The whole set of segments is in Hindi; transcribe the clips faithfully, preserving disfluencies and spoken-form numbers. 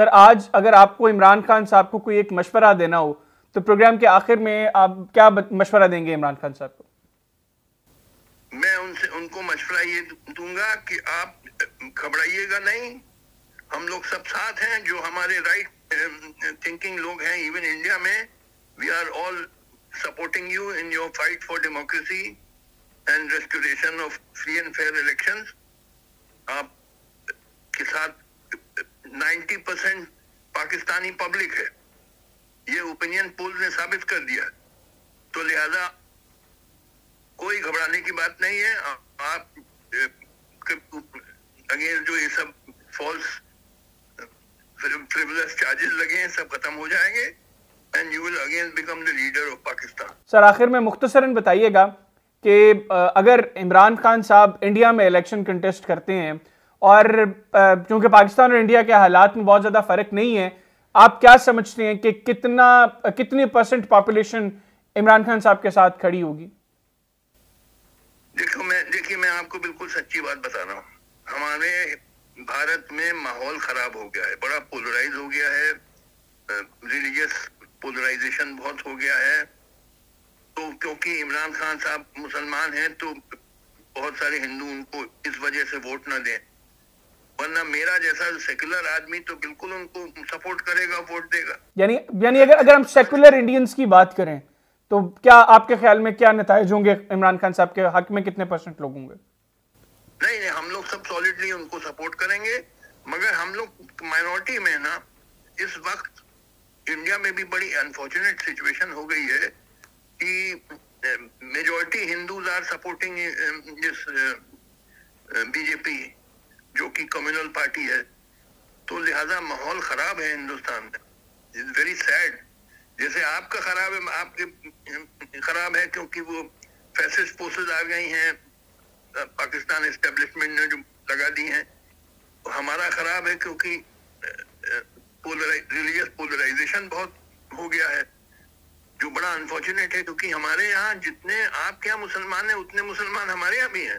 सर, आज अगर आपको इमरान खान साहब को कोई एक मशवरा देना हो तो प्रोग्राम के आखिर में आप क्या मशवरा देंगे इमरान खान साहब को? मैं उनसे उनको मशवरा ये दूंगा कि आप घबराइएगा नहीं, हम लोग सब साथ हैं, जो हमारे राइट थिंकिंग लोग हैं इवन इंडिया में, we are all supporting you in your fight for democracy and restoration of free and fair elections. आप के साथ नब्बे परसेंट पाकिस्तानी पब्लिक है, ये ओपिनियन पोल ने साबित कर दिया, तो लिहाजा कोई घबराने की बात नहीं है। आ, आप अगेन जो ये सब फॉल्स फ्रिवलस चार्जेस लगे हैं सब खत्म हो जाएंगे and you will again become the leader of Pakistan. Sir, आखिर में मुख्तसरन बताइएगा कि अगर इमरान खान साहब इंडिया में इलेक्शन कंटेस्ट करते हैं और क्योंकि पाकिस्तान और इंडिया के हालात में बहुत ज़्यादा फ़र्क नहीं है, आप क्या समझते हैं कि कितना कितने परसेंट पॉपुलेशन इमरान खान साहब के साथ खड़ी होगी? देखो मैं देखिए मैं आपको बिल्कुल सच्ची बात बता रहा हूँ, हमारे भारत में माहौल खराब हो गया है, बड़ा पोलराइज हो गया है, रिलीजियस पोलराइजेशन बहुत हो गया है। तो क्योंकि इमरान खान साहब मुसलमान हैं तो बहुत सारे हिंदू उनको इस वजह से वोट ना दें, वरना मेरा जैसा सेक्युलर आदमी तो बिल्कुल उनको सपोर्ट करेगा, वोट देगा। यानी यानी अगर अगर हम सेक्युलर इंडियंस की बात करें तो क्या आपके ख्याल में क्या नतीजे होंगे इमरान खान साहब के हक में, कितने परसेंट लोग होंगे? नहीं नहीं, हम लोग सब सॉलिडली उनको सपोर्ट करेंगे, मगर हम लोग माइनॉरिटी में ना, इस वक्त इंडिया में भी बड़ी अनफॉर्चुनेट सिचुएशन हो गई है कि majority Hindus are supporting this BJP जो कि कम्युनल पार्टी है, तो लिहाजा माहौल खराब है हिंदुस्तान में। इट्स वेरी सैड, जैसे आपका खराब है, आपके खराब है क्योंकि वो फैसिस्ट फोर्सेस आ गई हैं, पाकिस्तान एस्टेब्लिशमेंट ने जो लगा दी हैं, हमारा खराब है क्योंकि रिलीजियस पोलराइजेशन बहुत हो गया है, जो बड़ा अनफॉर्चुनेट है क्योंकि हमारे यहाँ जितने आपके यहाँ मुसलमान हैं उतने मुसलमान हमारे यहाँ भी हैं।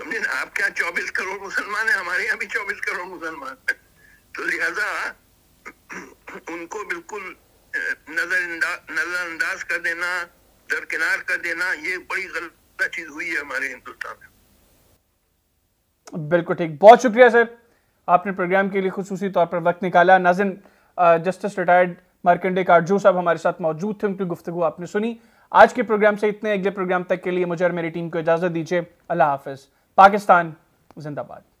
समझे ना, आपके यहाँ चौबीस करोड़ मुसलमान है, हमारे यहाँ भी चौबीस करोड़ मुसलमान है, तो लिहाजा उनको बिल्कुल नजरअंदाज नजरअंदाज कर देना, दरकिनार कर देना, ये बड़ी गलत चीज हुई है हमारे हिंदुस्तान में। बिल्कुल ठीक, बहुत शुक्रिया सर, आपने प्रोग्राम के लिए खुसूसी तौर पर वक्त निकाला। नाज़िन, जस्टिस रिटायर्ड मार्कंडेय काटजू साहब हमारे साथ मौजूद थे, उनकी गुफ्तगू आपने सुनी। आज के प्रोग्राम से इतने, अगले प्रोग्राम तक के लिए मुझे और मेरी टीम को इजाजत दीजिए। अल्लाह हाफिज। पाकिस्तान जिंदाबाद।